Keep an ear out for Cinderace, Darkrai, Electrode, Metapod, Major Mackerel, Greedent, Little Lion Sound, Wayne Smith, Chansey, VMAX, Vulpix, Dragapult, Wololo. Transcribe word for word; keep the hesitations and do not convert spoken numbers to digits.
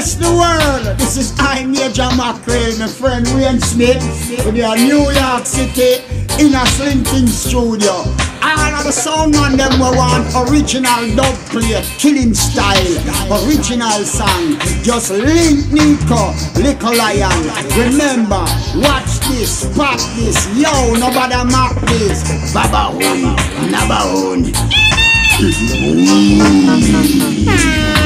Bless the world. This is I, Major Mackerel, my friend Wayne Smith. We are New York City in a slinking studio. All of the sound on them we want original dub play, killing style, original song. Just link Nico, Little Lion. Remember, watch this, pop this. Yo, nobody mock this. Baba own, naba own.